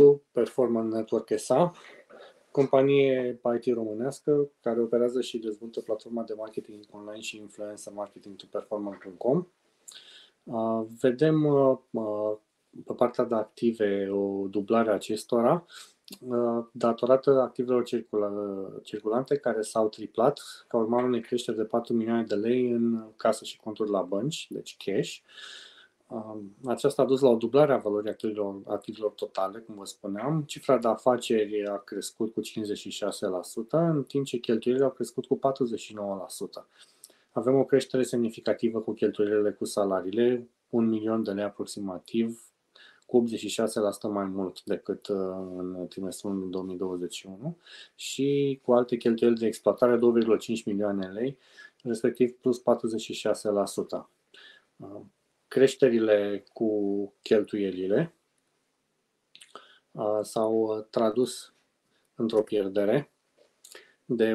2Performant Network S.A., companie IT românească care operează și dezvoltă platforma de marketing online și influencer marketing 2Performant.com. Vedem pe partea de active o dublare a acestora datorată activelor circulante care s-au triplat ca urmare unei creșteri de 4 milioane de lei în casă și conturi la bănci, deci cash. Aceasta a dus la o dublare a valorii activelor totale, cum vă spuneam. Cifra de afaceri a crescut cu 56%, în timp ce cheltuielile au crescut cu 49%. Avem o creștere semnificativă cu cheltuielile cu salariile, 1 milion de lei aproximativ, cu 86% mai mult decât în trimestrul 2021 și cu alte cheltuieli de exploatare, 2,5 milioane de lei, respectiv plus 46%. Creșterile cu cheltuielile s-au tradus într-o pierdere de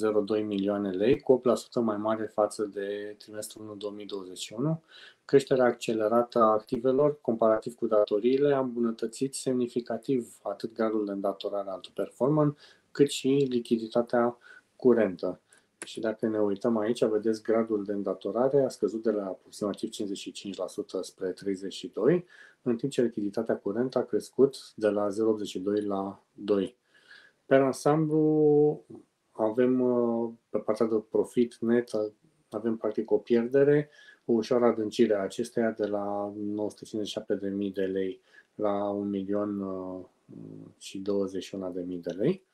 1,02 milioane lei, cu 8% mai mare față de trimestrul 1 2021. Creșterea accelerată a activelor, comparativ cu datoriile, a îmbunătățit semnificativ atât gradul de îndatorare al 2Performant, cât și lichiditatea curentă. Și dacă ne uităm aici, vedeți gradul de îndatorare a scăzut de la aproximativ 55% spre 32%, în timp ce lichiditatea curentă a crescut de la 0,82 la 2%. Pe ansamblu avem pe partea de profit net, avem practic o pierdere, o ușoară adâncire a acesteia de la 957.000 de lei la 1.021.000 de lei.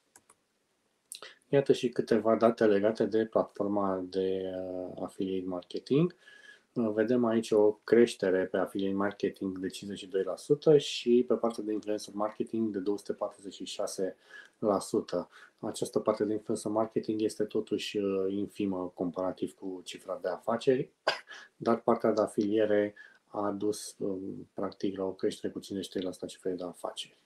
Iată și câteva date legate de platforma de affiliate marketing. Vedem aici o creștere pe affiliate marketing de 52% și pe partea de influencer marketing de 246%. Această parte de influencer marketing este totuși infimă comparativ cu cifra de afaceri, dar partea de afiliere a dus practic la o creștere cu 53% a cifrei de afaceri.